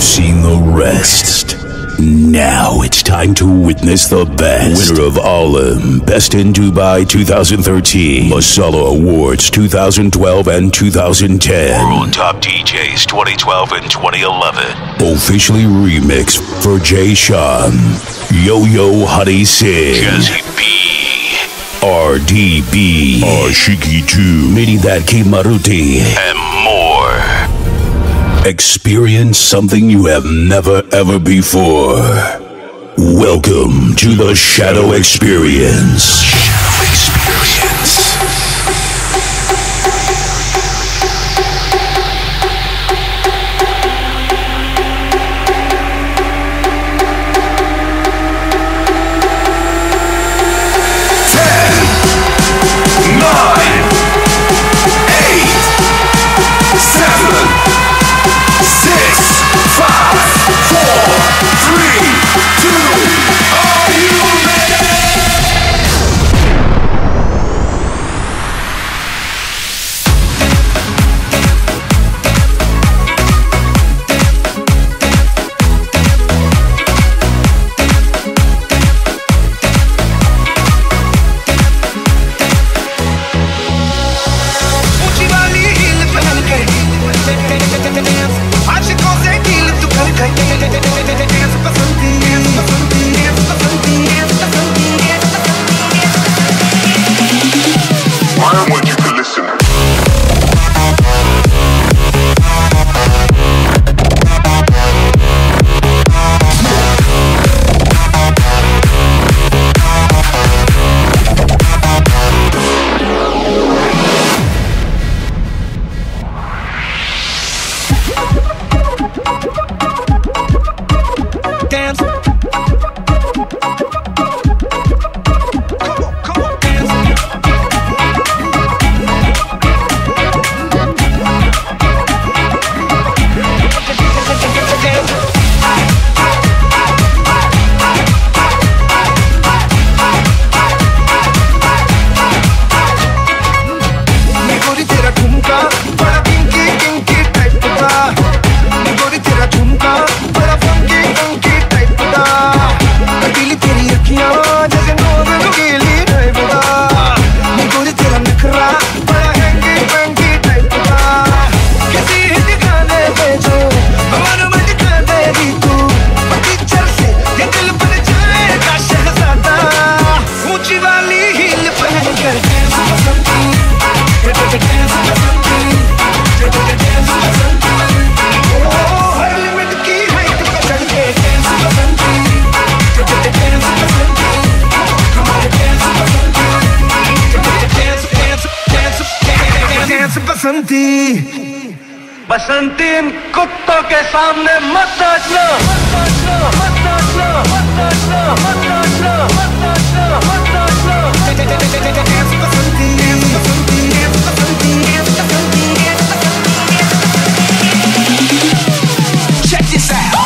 You've seen the rest. Now it's time to witness the best. Winner of Ahlan, Best in Dubai 2013, Masala Awards 2012 and 2010, World Top DJs 2012 and 2011. Officially remixed for Jay Sean, Yo Yo Honey Singh, Jazzy B, RDB, Ashiki 2, Mini That Kimaruti, and more. Experience something you have never ever before. Welcome to the Shadow Experience. Shadow Experience. बसंती इन कुत्तों के सामने मत नाचना मत नाचना मत नाचना मत नाचना मत नाचना मत नाचना मत नाचना बसंती बसंती बसंती Check this out.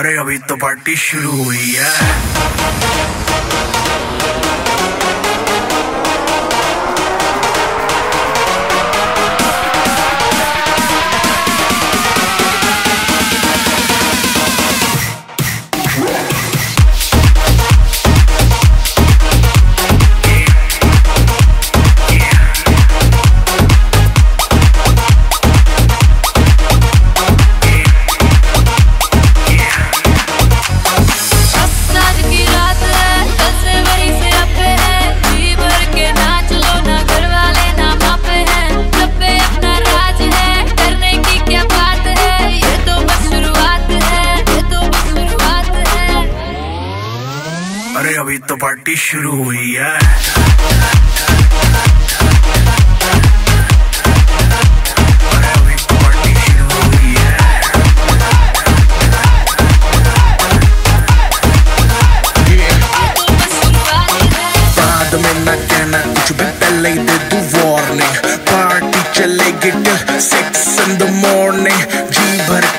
अरे अभी तो पार्टी शुरू हुई है। अरे अभी तो पार्टी शुरू हुई है।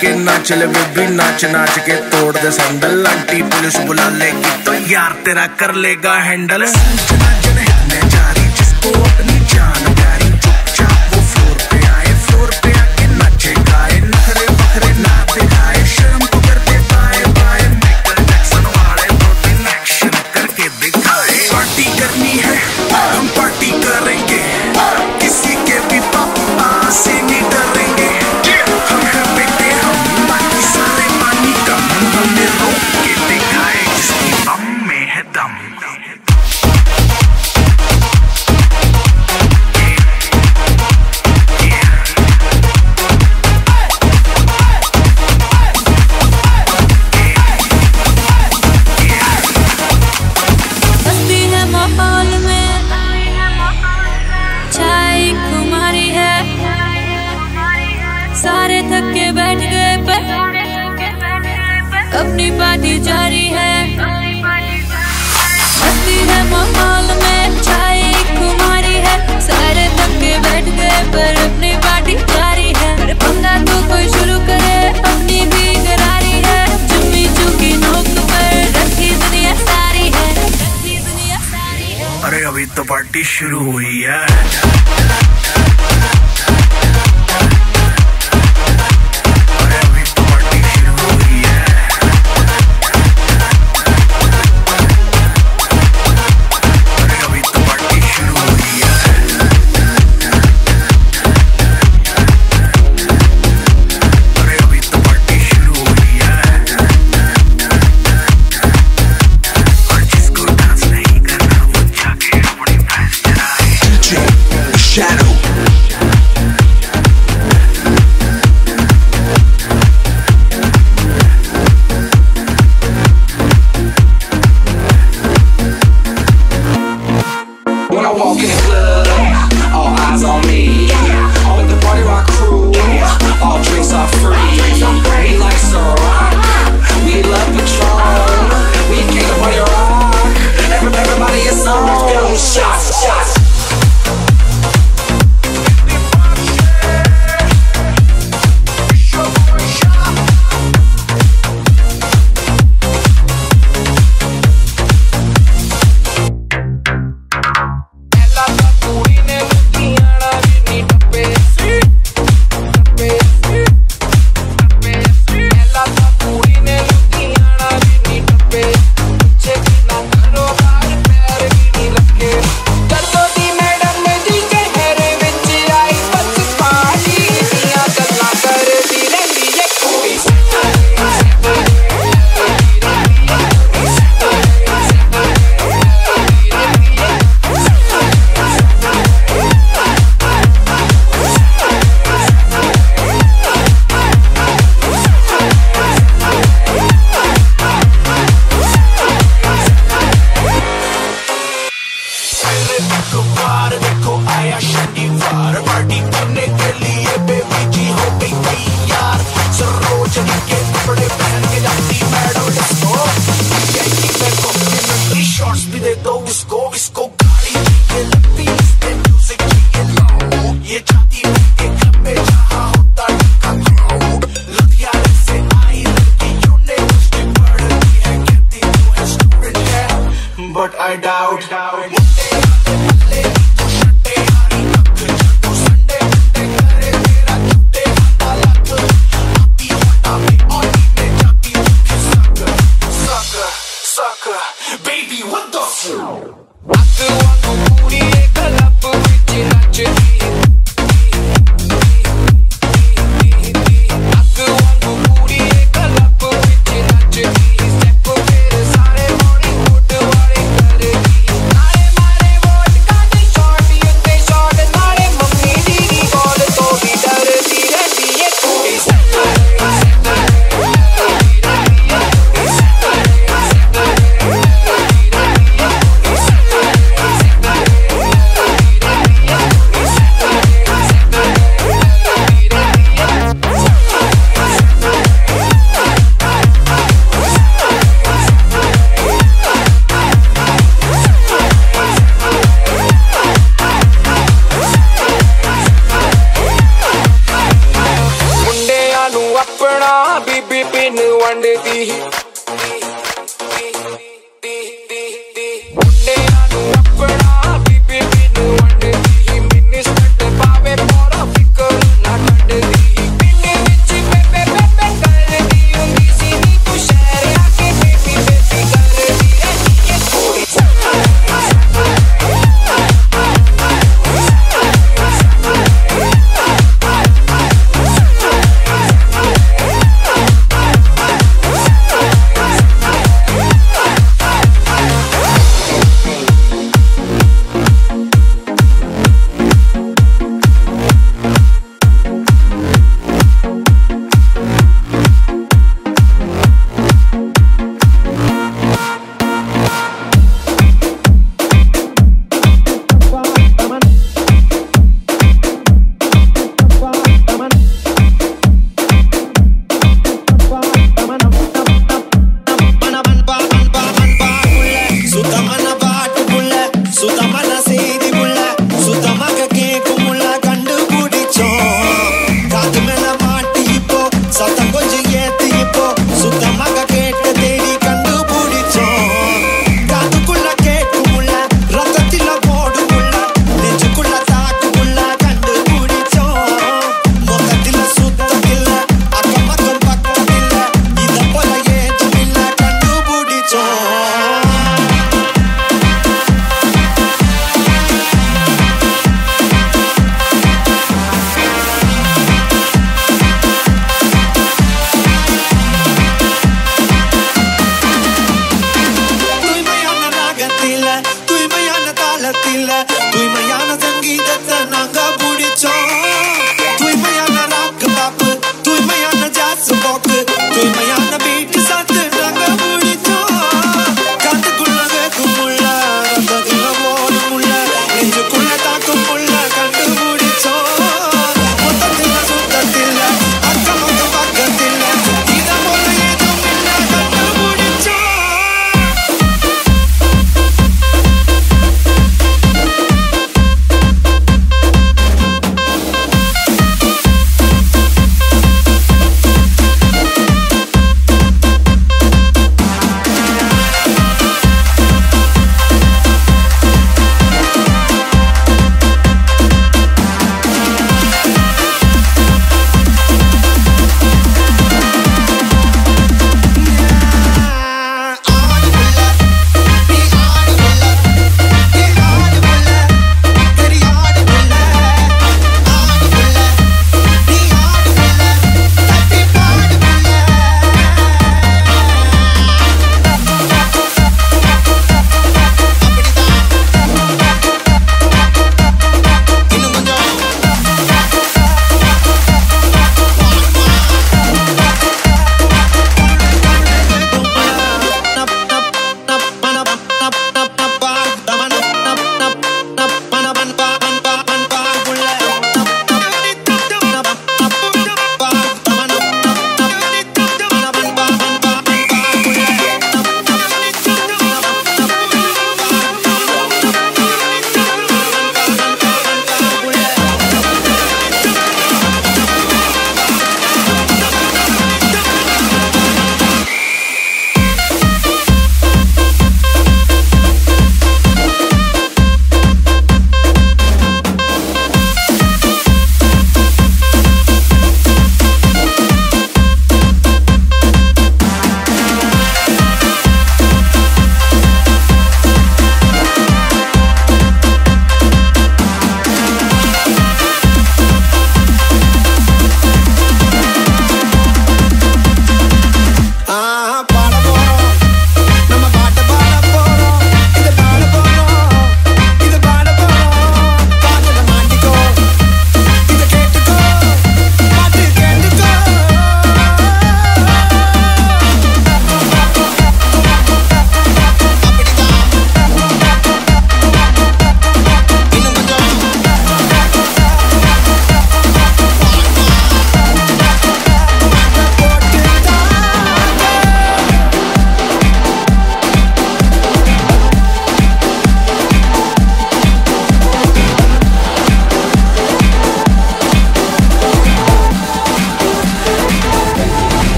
के नाचले वो भी नाच नाच के तोड़ दे सैंडल। आंटी पुलिस बुला लेगी तो यार तेरा कर लेगा हैंडल। सूचना जनहित जारी, जिसको अपनी जान प्यारी, चुपचाप वो फ्लोर पे आके नाचे गाए, नखरे बखरे ना दिखाए, शर्म को करते पाए पाए, माइकल जैक्सन वाले दो तीन एक्शन करके दिखाए। पार्टी करनी है हम पार्टी करेंगे, किसी के भी पापा से नहीं डरेंगे। अपनी पार्टी जारी है, मस्ती है माहौल में, चाय कुमारी है, सारे थक के बैठ गए पर अपनी पार्टी जारी है। अरे पंगा तो कोई शुरू करे, अपनी भी करारी है, जुम्मी चुकी नोक पर रखी दुनिया सारी है, रखी दुनिया सारी है। अरे अभी तो पार्टी शुरू हुई है। mine one day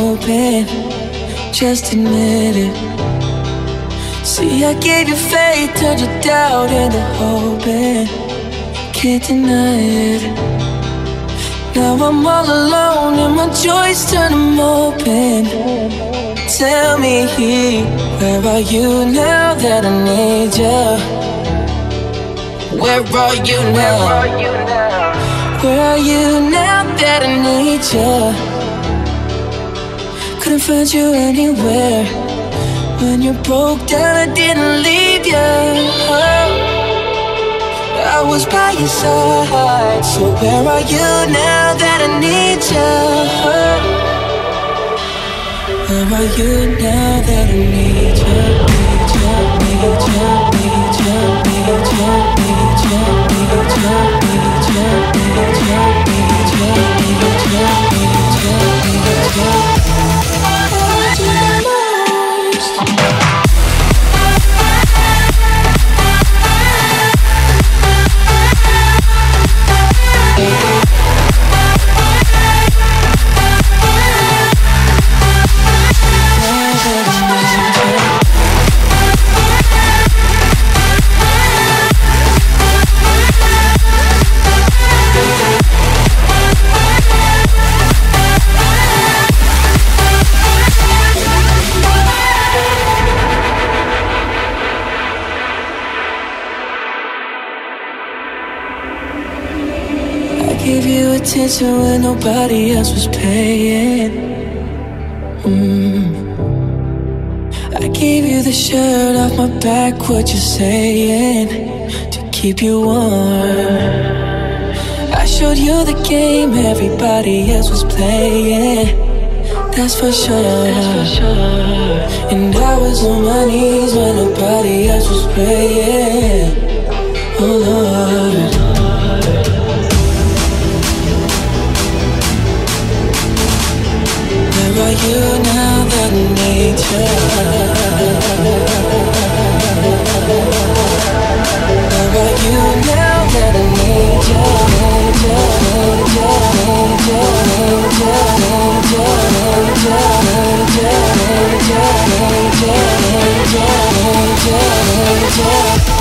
open, just admit it. See, I gave you faith, turned your doubt into hope, and can't deny it. Now I'm all alone and my joys turn them open. Tell me, where are you now that I need you? Where are you now? Where are you now that I need you? Couldn't find you anywhere. When you broke down, I didn't leave you. I was by your side. So where are you now that I need you? Where are you now that I need you? Need you, need you, need you, need you, need you, need you, need you. Gave you attention when nobody else was paying. I gave you the shirt off my back, what you're saying, to keep you warm. I showed you the game everybody else was playing, that's for sure, that's for sure. And I was on my knees when nobody else was praying. Oh Lord. Where are you now that I need you? Where are you now that I need you? Need you, need you, need you, need you, need you, need you, need you, need you, need you, need you, need you, need you.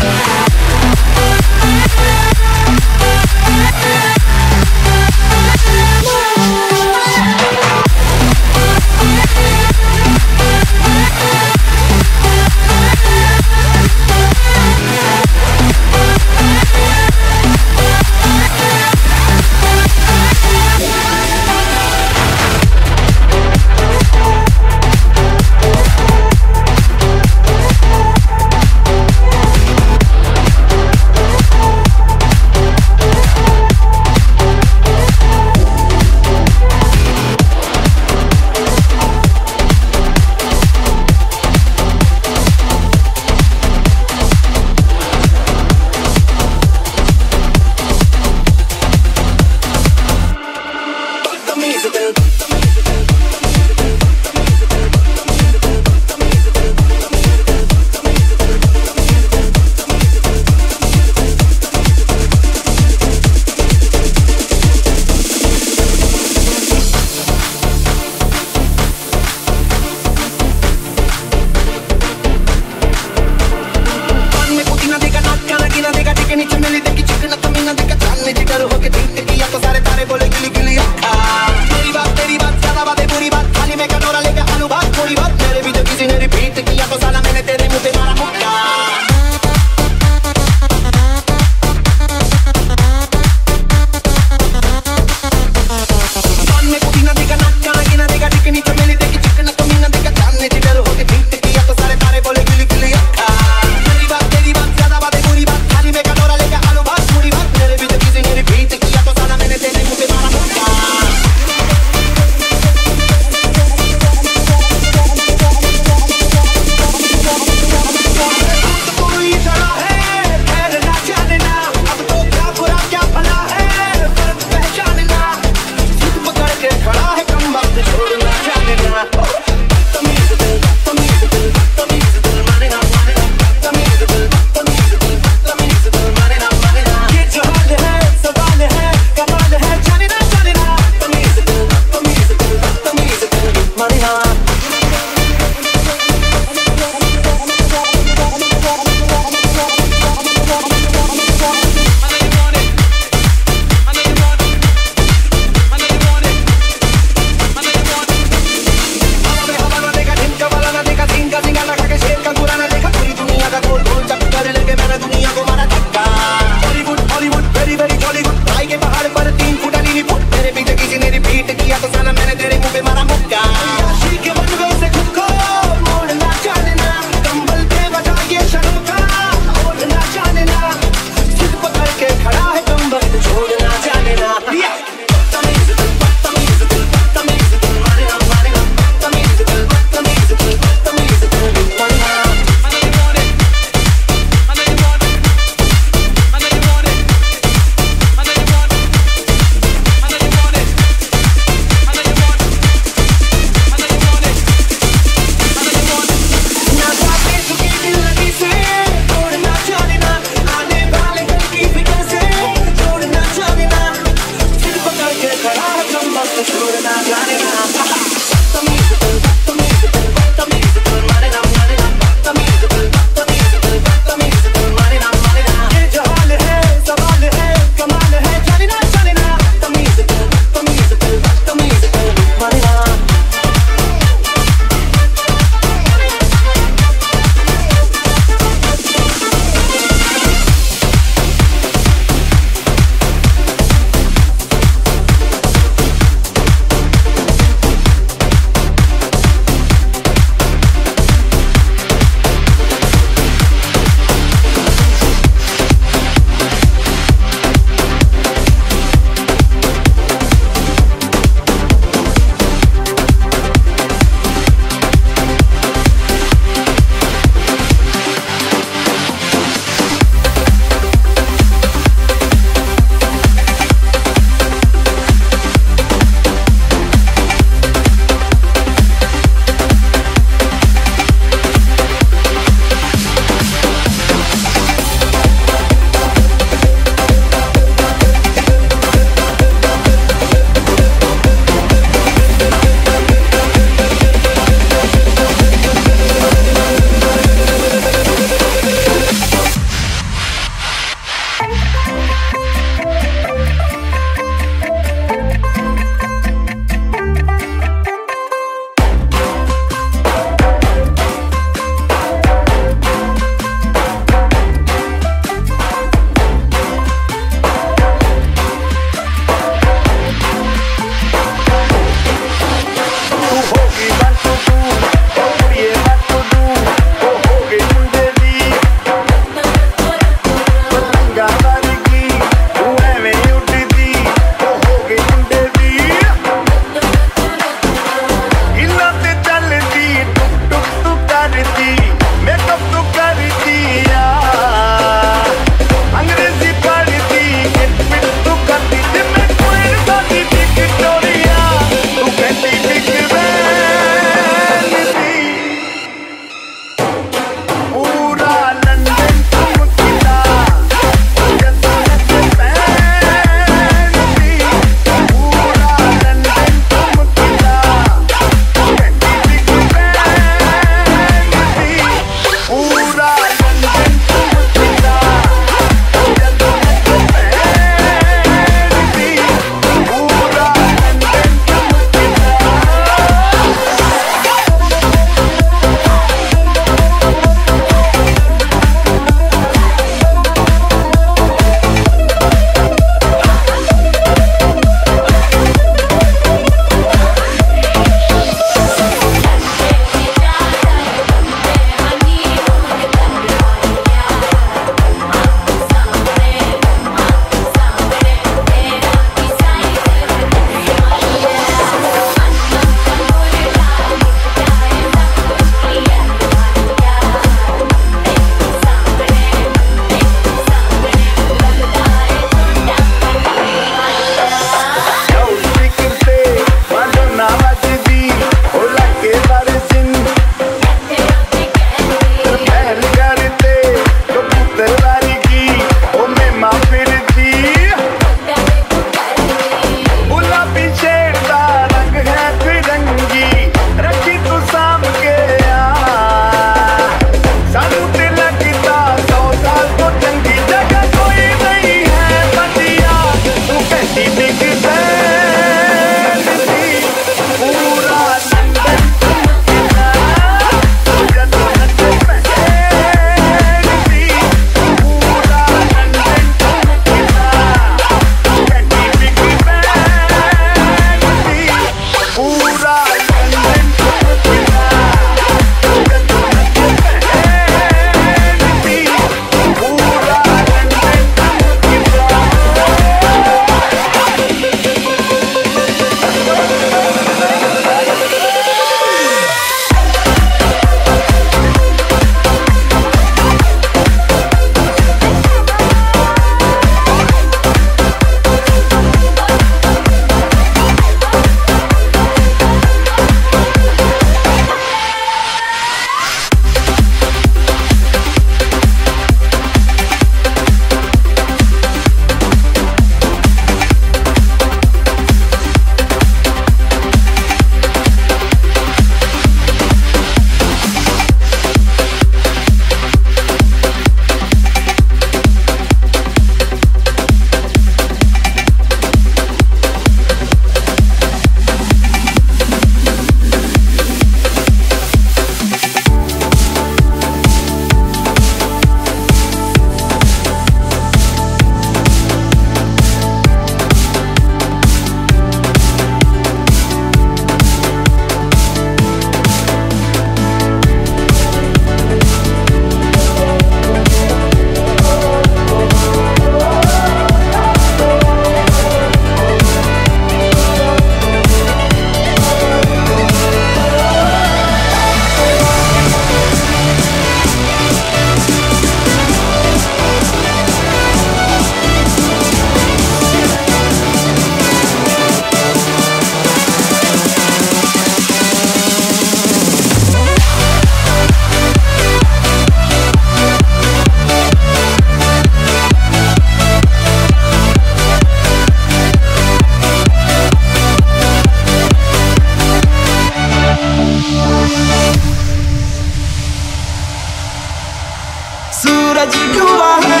हुआ है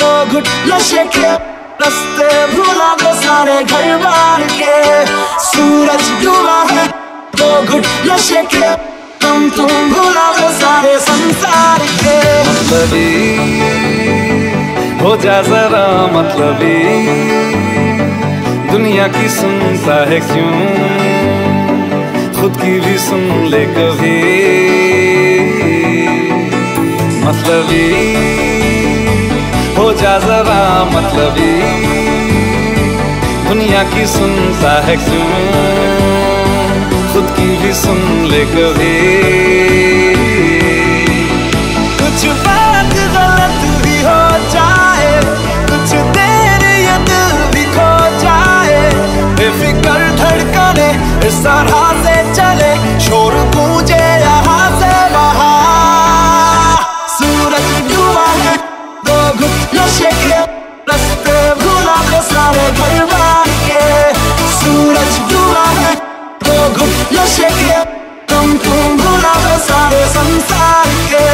दो घुट नशे के रस्ते भूला गो सारे घर बार के सूरज डूबा है दो घुट नशे के तुम भूला गो सारे संसार के मतलबी हो जा जरा मतलबी दुनिया की सुनता है क्यों खुद की भी सुन ले कभी मतलबी हो जा जरा मतलबी दुनिया की सुनता है क्यों खुद की भी सुन ले कभी कुछ बात गलत भी हो जाए कुछ देर ये दिल भी खो जाए बेफिक्र धड़कने इस तरह से चले शोर पूजे यहाँ से वहाँ सूरज डूबा है दो घुट नशे के रस्ते भूला के सारे परिवार के सूरज डूबा है दो घुट नशे के तुम भूला के सारे संसार के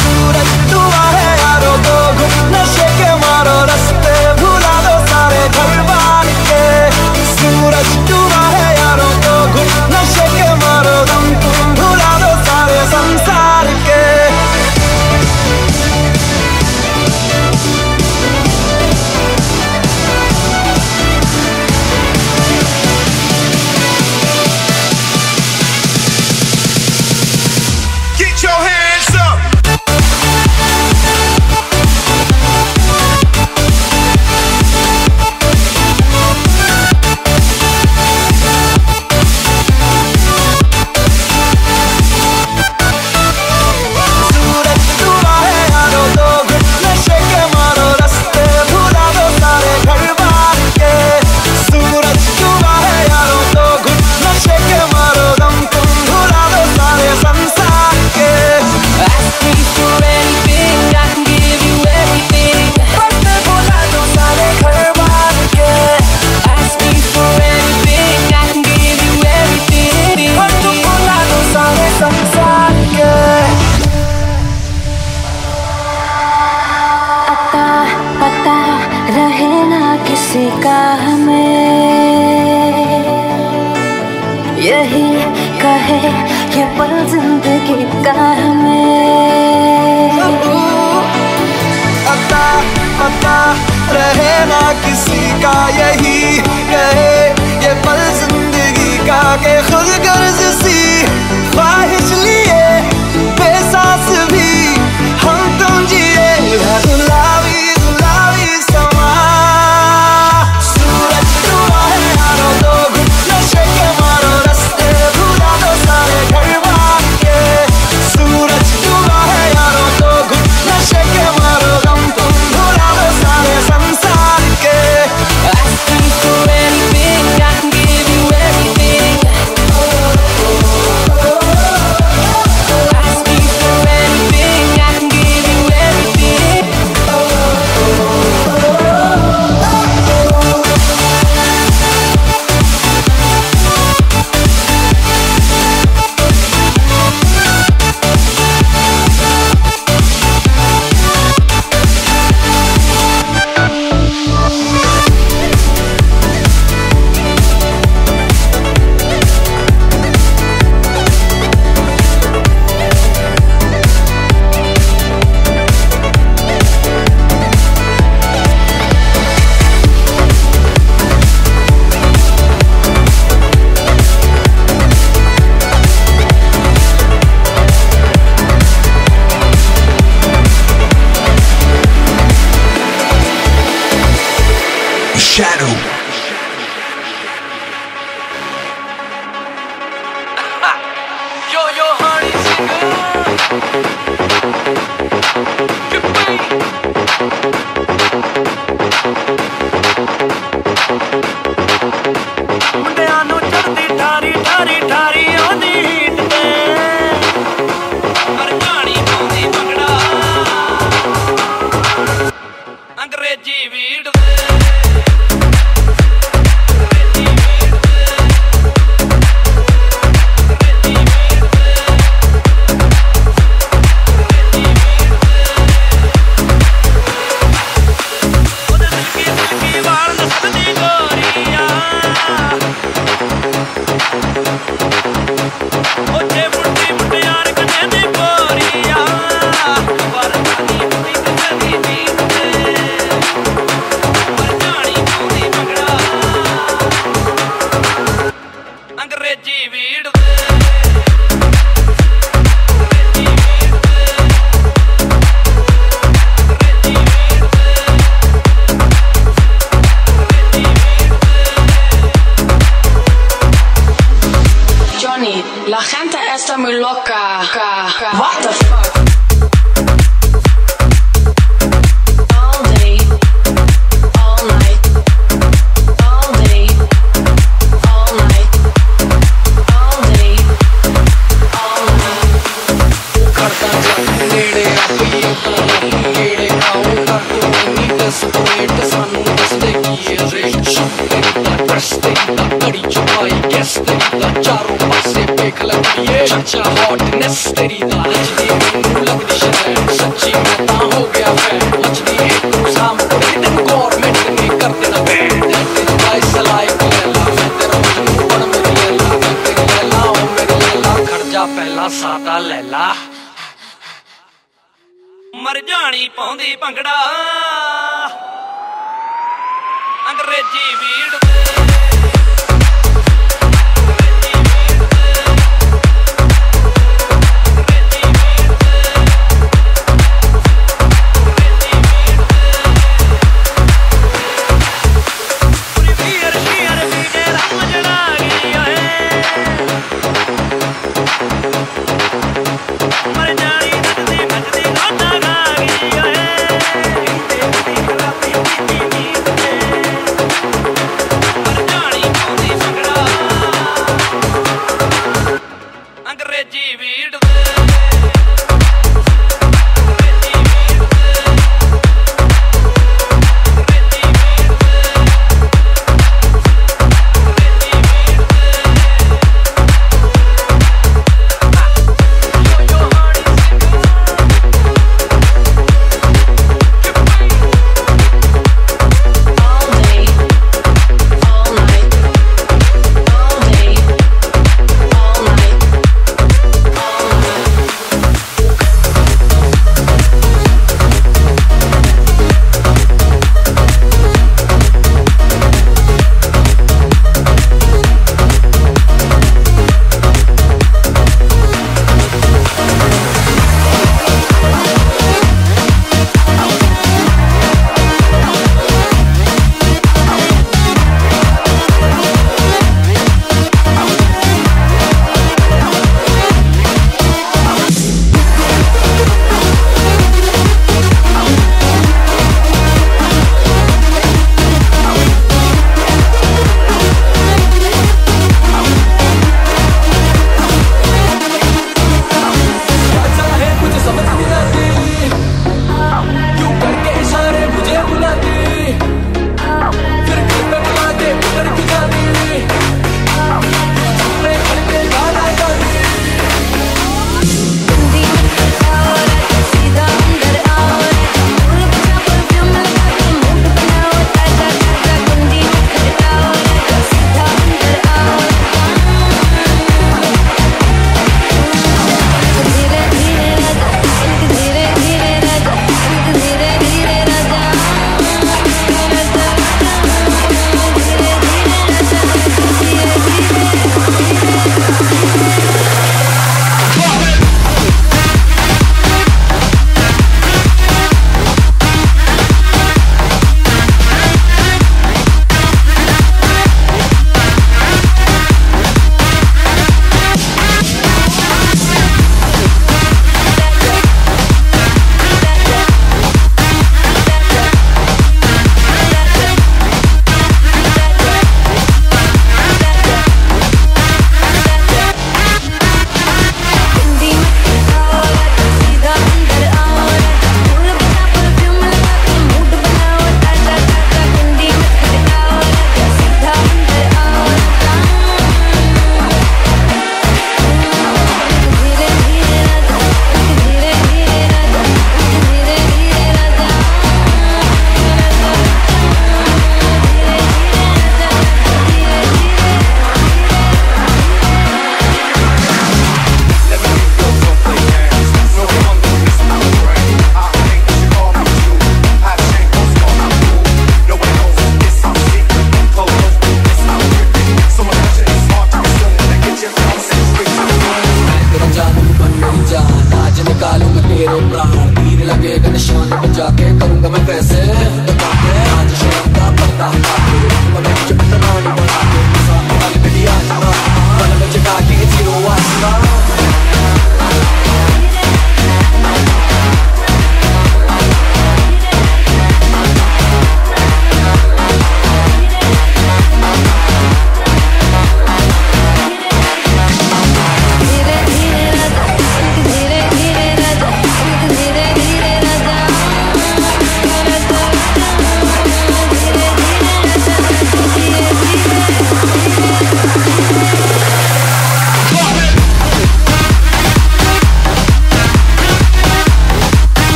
सूरज डूबा है यारो दो घुट नशे के मारो रस्ते भूला दो सारे परिवार के सूरज डूबा है यारो दो घुट नशे के मारो तुम भूला दो सारे संसार के बड़ी छुपाई गैस तेरी ला चारों पासे देख लगती है चचा हॉटनेस तेरी ला नचती है लगती शहर सच्ची में ना हो गया मैं नचती है तू सामने हिडन गवर्नमेंट ने कर देना बैड दैट इज माय सलाई को ला मैं तेरा मन मैं तेरी ला हूँ मेरी ला खर्चा पहला सादा लैला मर जानी पाउंदी भंगड़ा अंग्रेजी वीड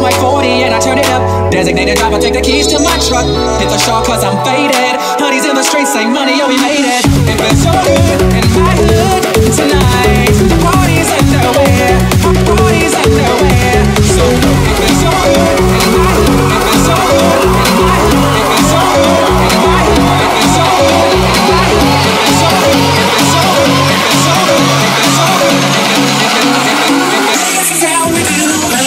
on like 40 and I turn it up. Designated driver, take the keys to my truck. Hit the shore cause I'm faded. Honey's in the streets, say money, oh we made it. It feels so good in my hood tonight. Party's underwear, party's underwear. So good, it feels so good in my hood. It feels so good in my hood. It feels so good in my hood. It feels so good in my hood. It feels so good, it feels so good, it feels so good, it feels so good, it feels so good. This is how we do love.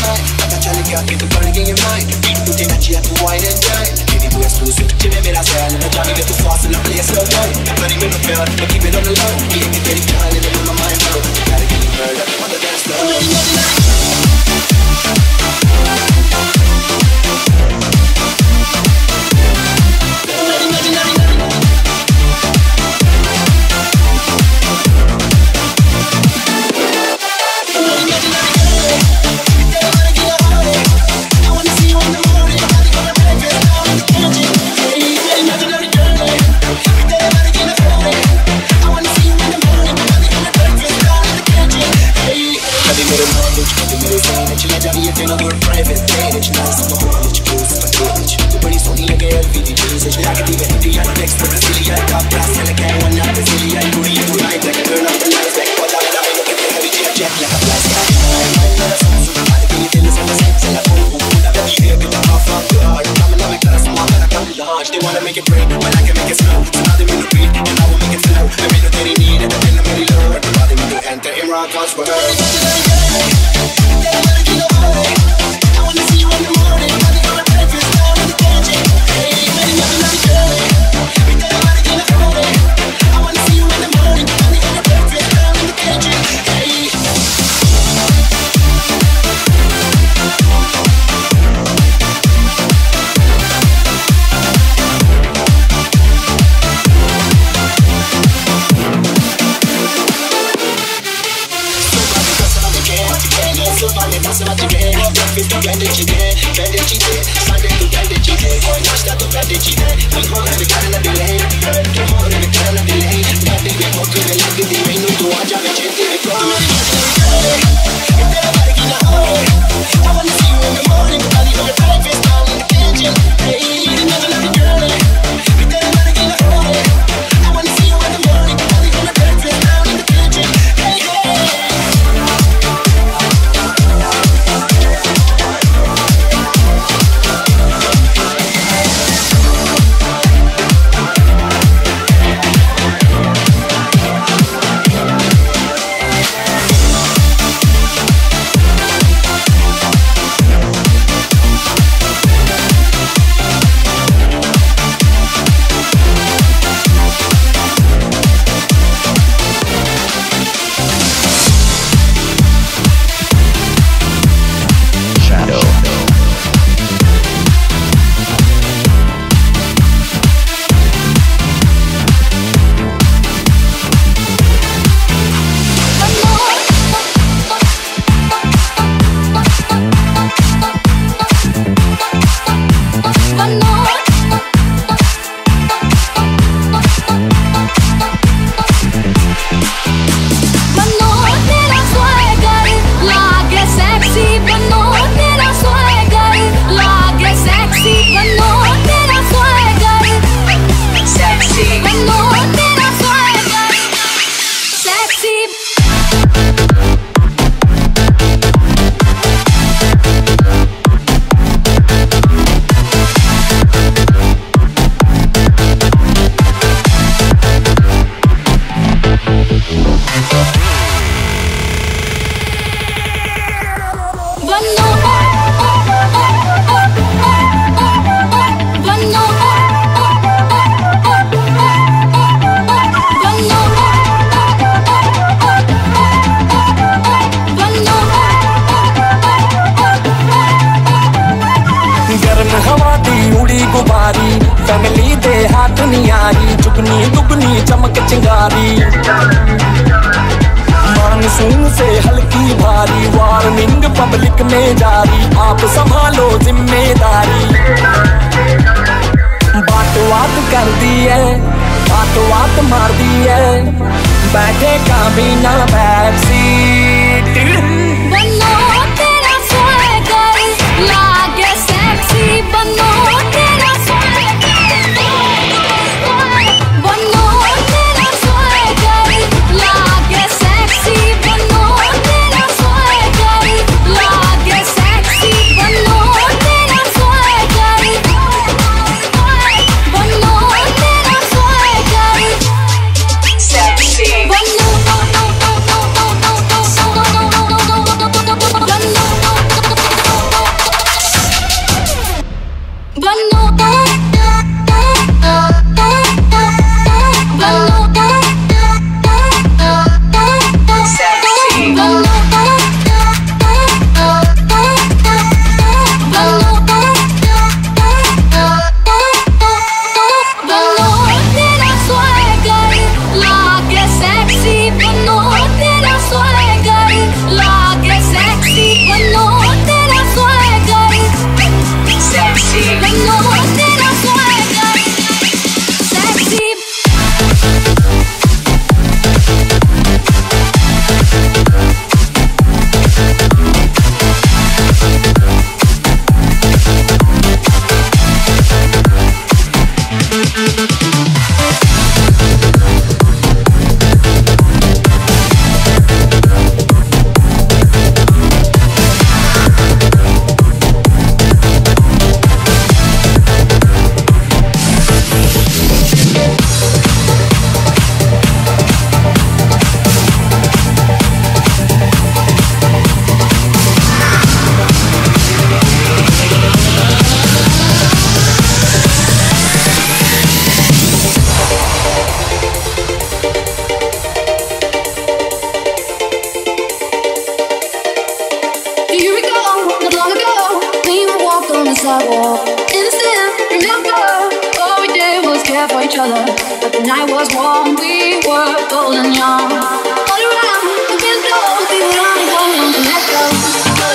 fine. I got your liquor, get the burning in your mind. You think that you have to wine and dine. Baby, we're exclusive, give me that time. And I'm driving it too fast and I'm playing slow down. Burning with a girl, but keep it on the low. Give me 30 time and I put my mind out. Gotta get it burned up on the dance floor. We're in the night. I walk. Instant remember, all we did was care for each other. But the night was warm, we were bold and young. All around the window, people only holding to let go. Focus.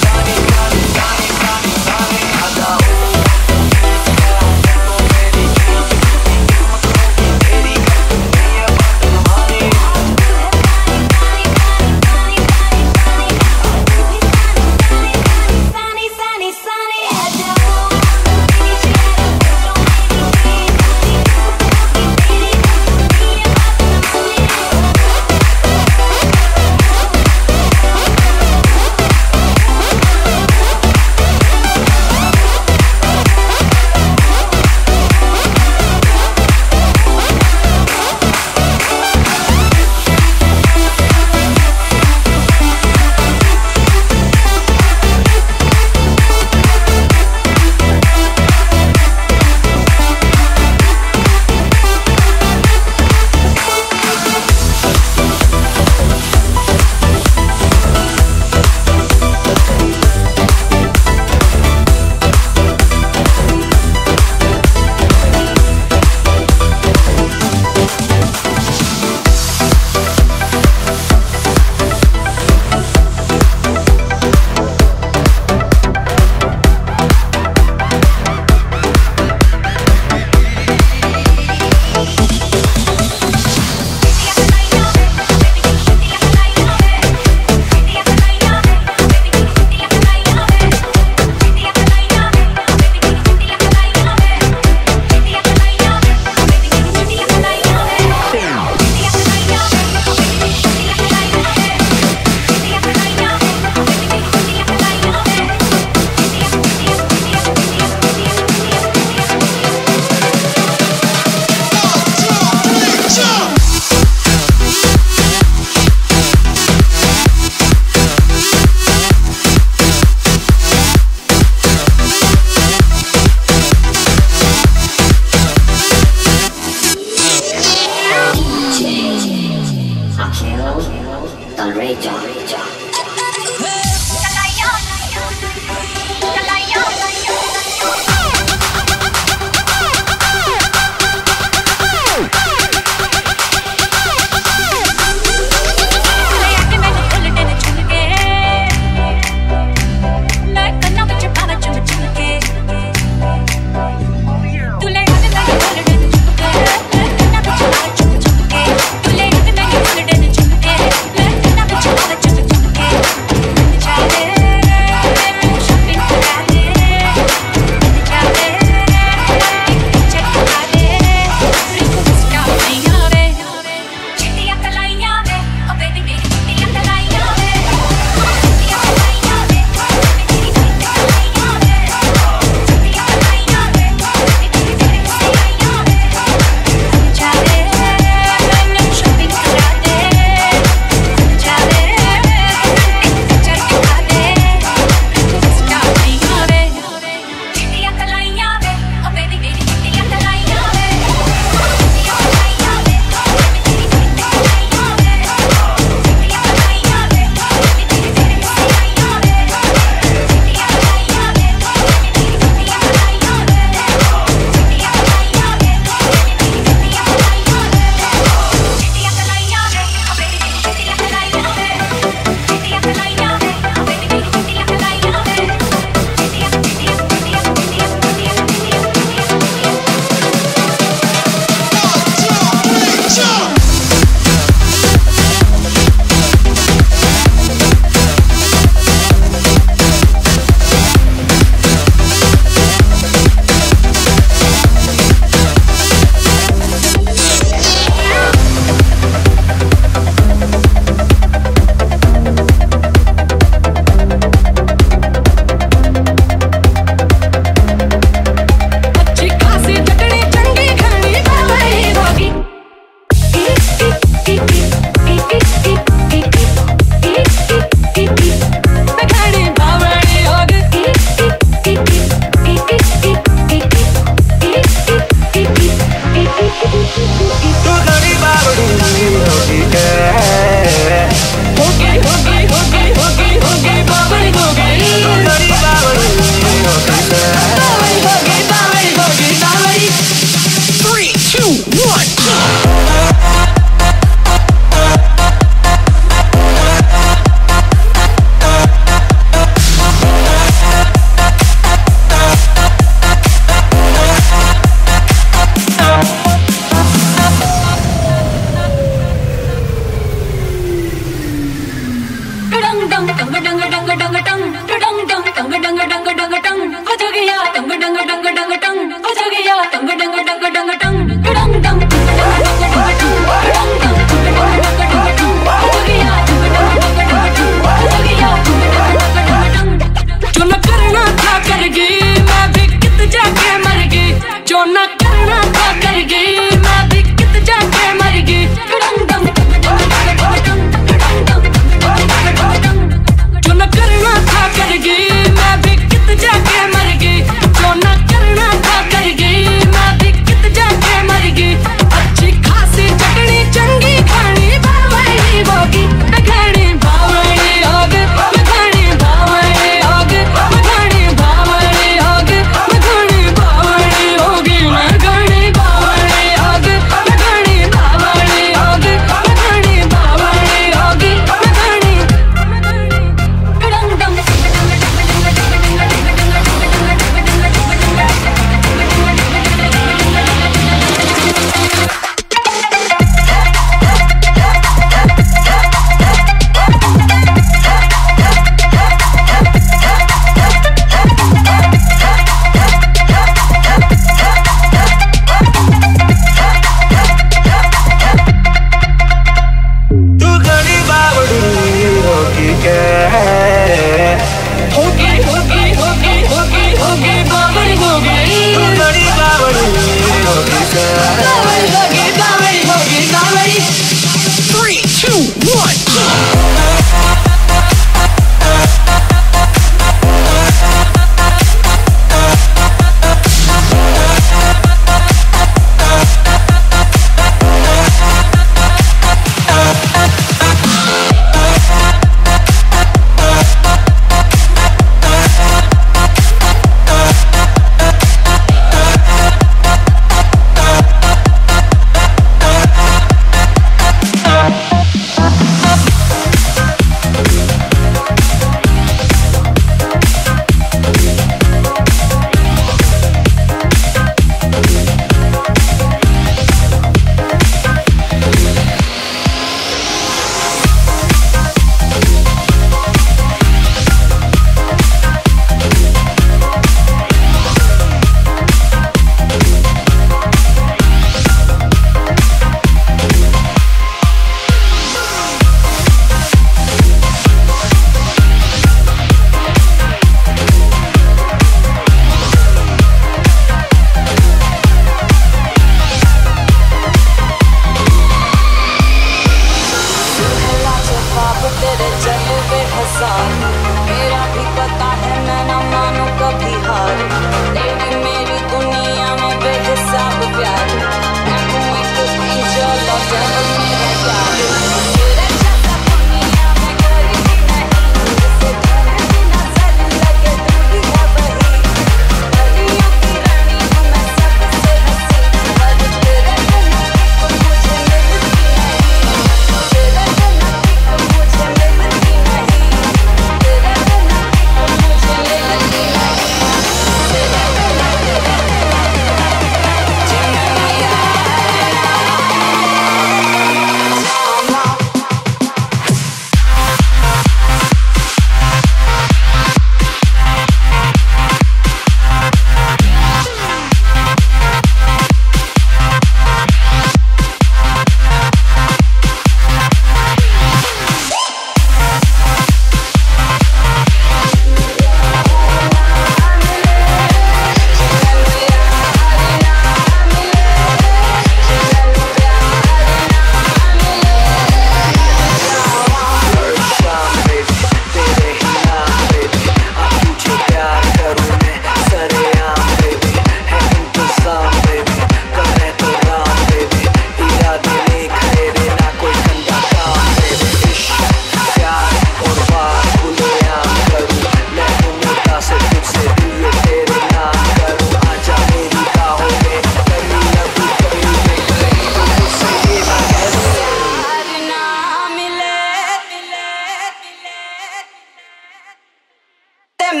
I need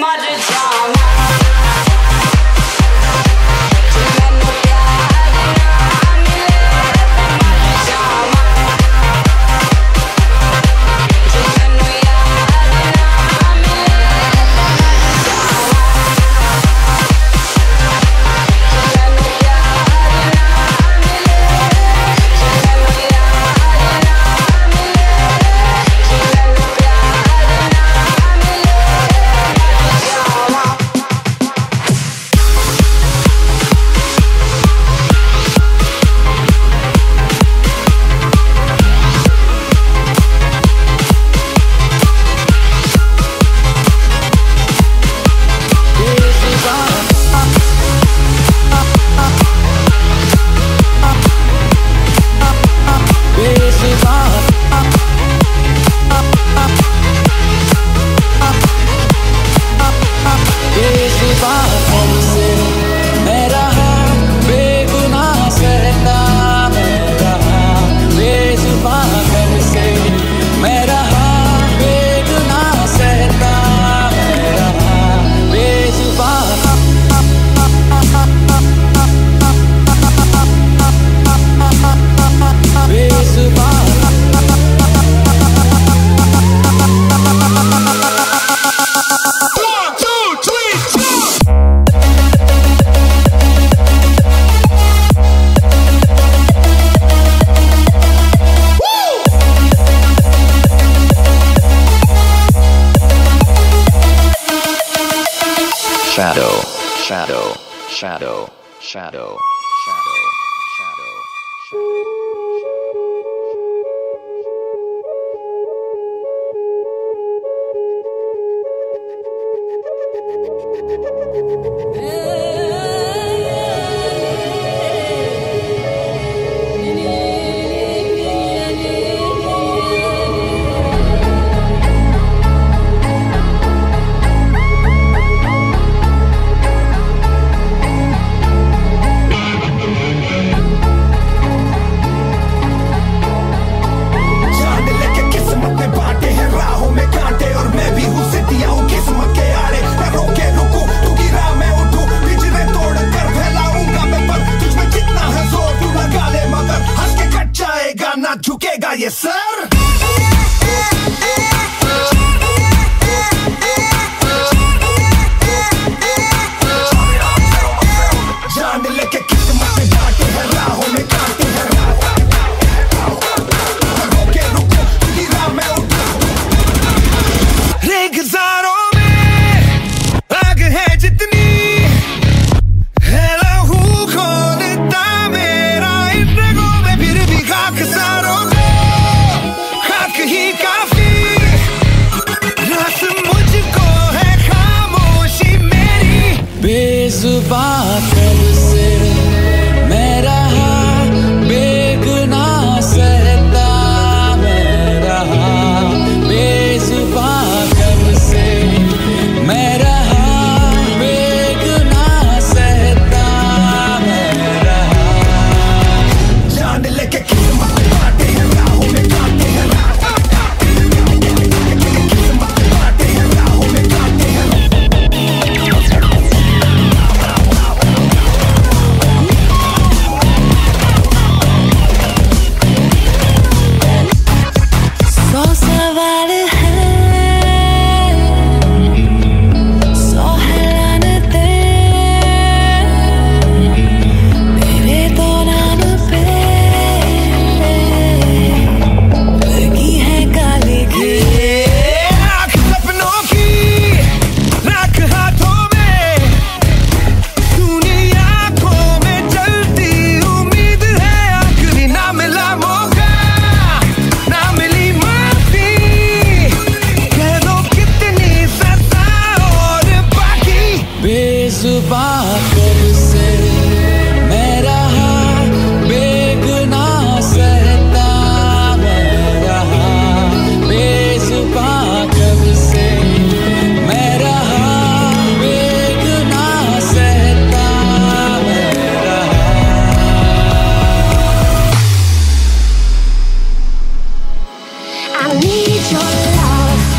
your love,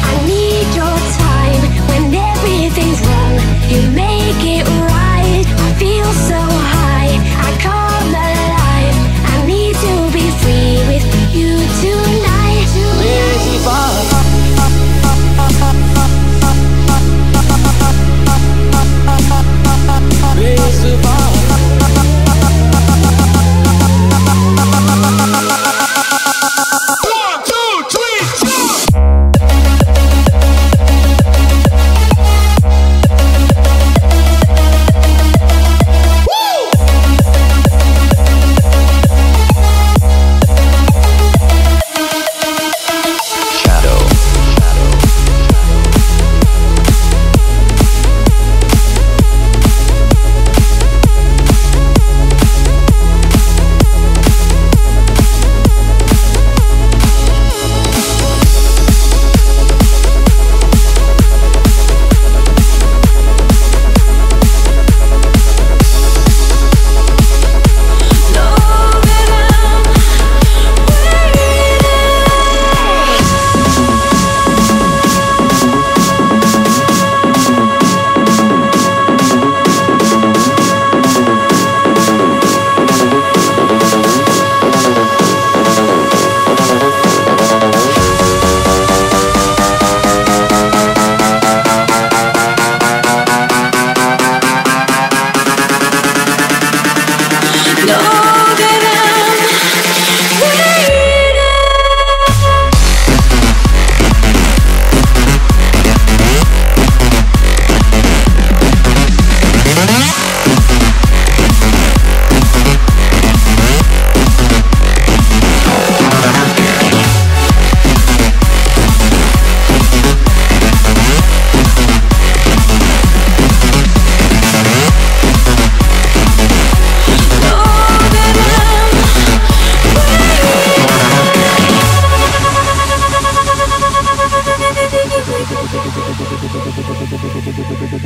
I need your time. When everything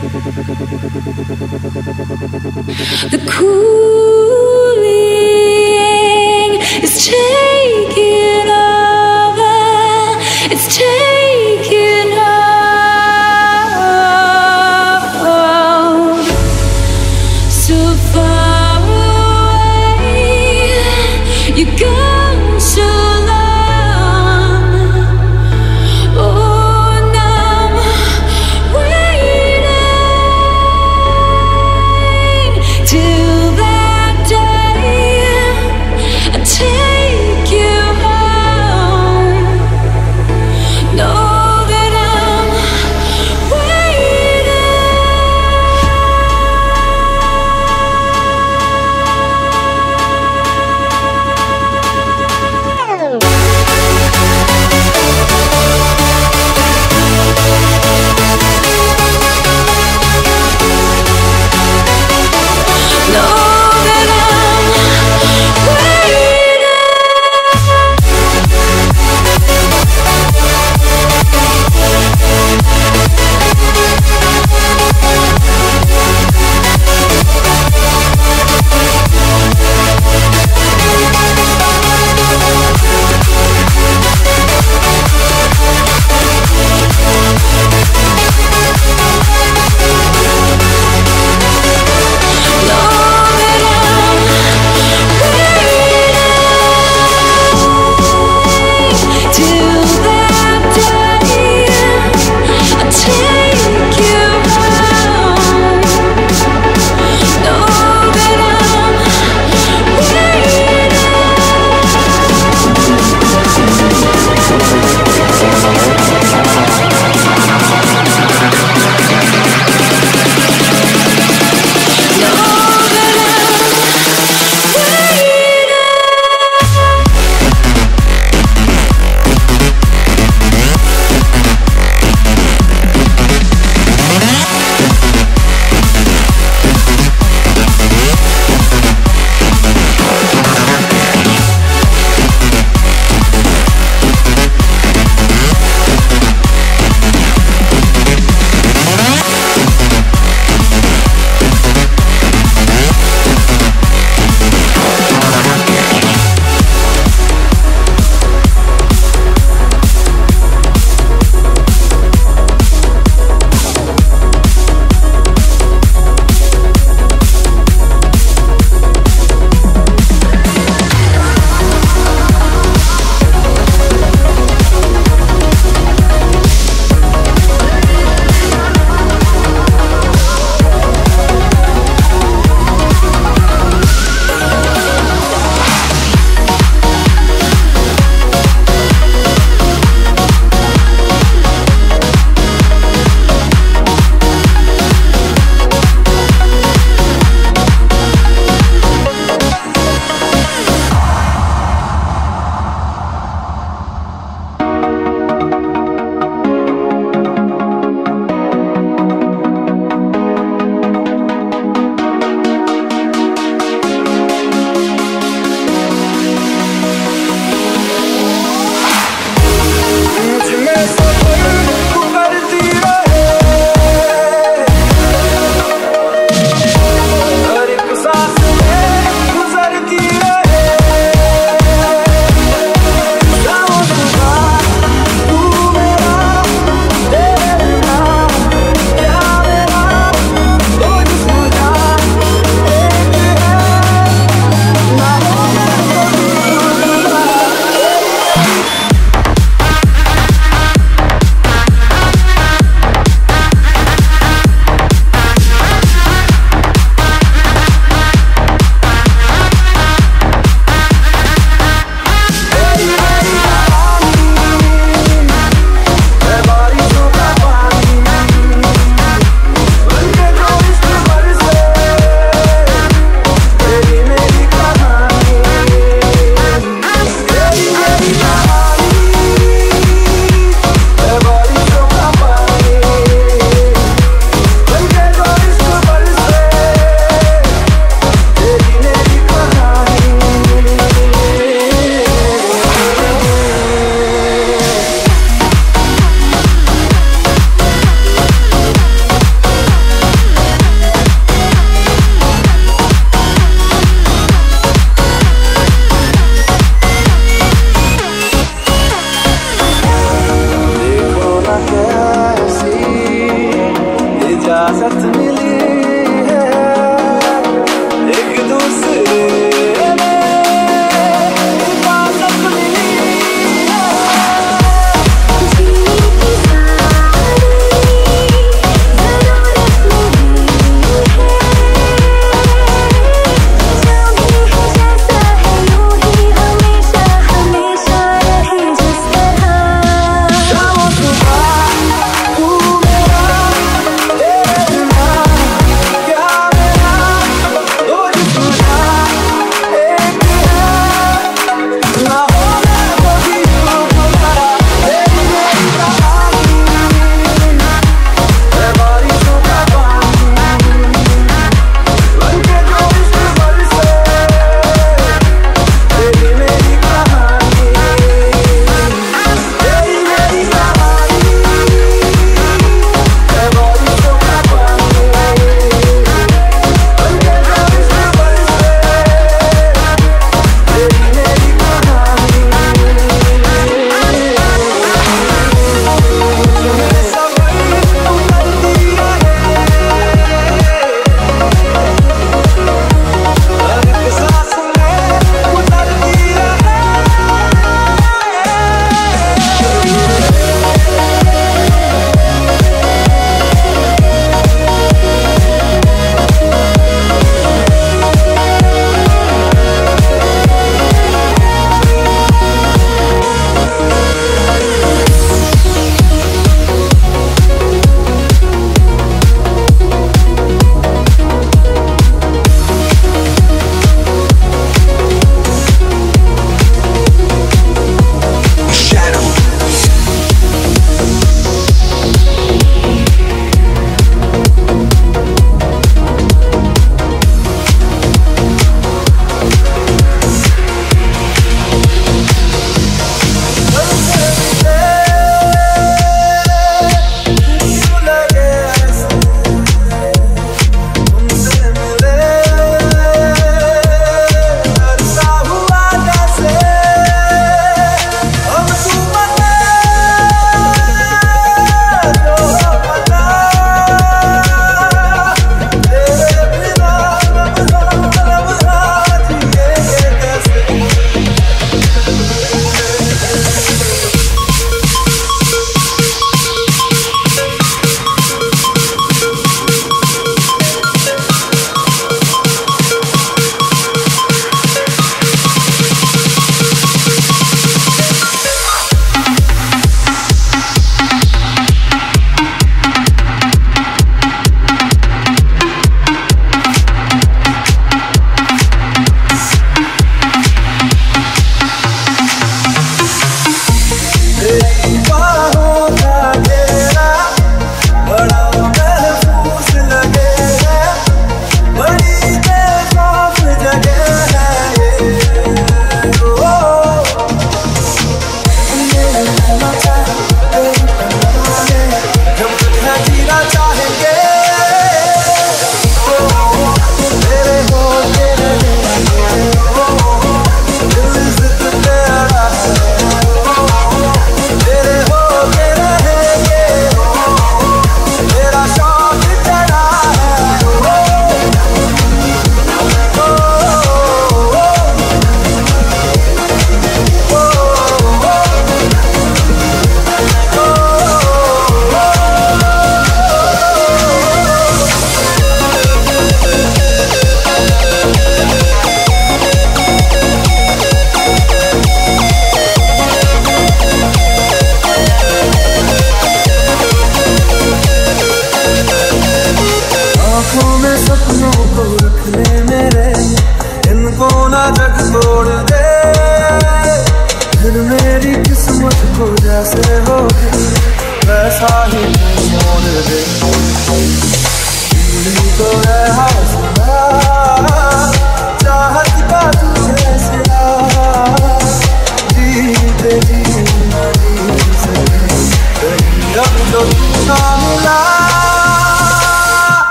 The cooling is taking over. It's taking over. So far away, you come so. No.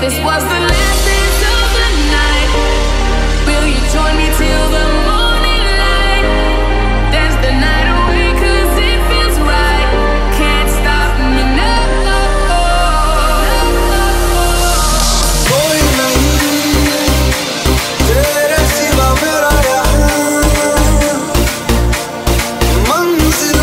this was the last dance of the night, will you join me till the morning light? Dance the night away cause it feels right, can't stop me now. Koi nahi tere siwa mera yahan, manzil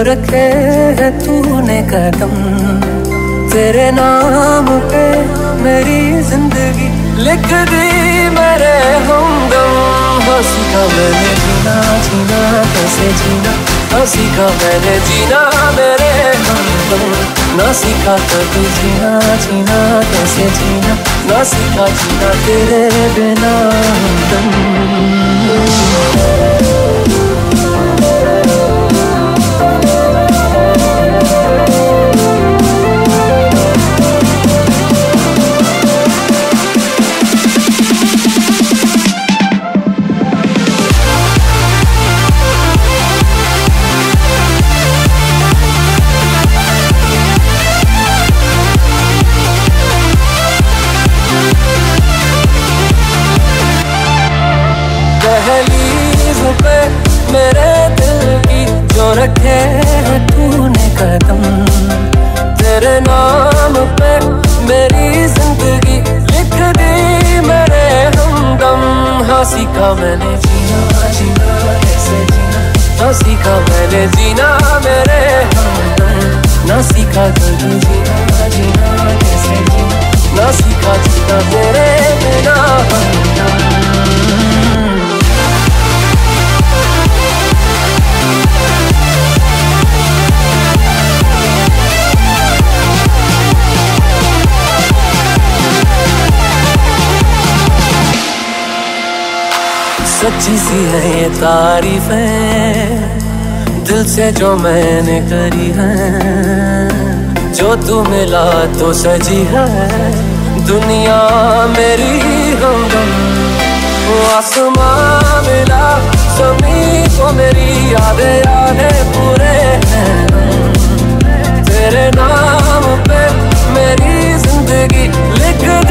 रखे है तूने कदम, तेरे नाम पे मेरी जिंदगी लिख दी मेरे हमदम। हंसी का मैंने जीना जीना कैसे जीना, हंसी का मैंने जीना मेरे हमदम। ना सीखा था तू जीना जीना कैसे जीना, ना सीखा जीना तेरे बिना हमदम। रखे है तूने कदम, तेरे नाम पे मेरी जिंदगी लिख दी मेरे हमदम। हाँ सीखा मैंने जीना जीना कैसे जीना, ना सीखा मैंने जीना मेरे हमदम। ना सीखा कभी जीना जीना कैसे जीना, ना सीखा जीना तेरे बिना हमदम। सच्ची सी है ये तारीफें दिल से जो मैंने करी है, जो तू मिला तो सजी है दुनिया मेरी हमदम। आसमां मिला ज़मीन को मेरी यादें यादें पूरे हैं, तेरे नाम पे मेरी जिंदगी लिख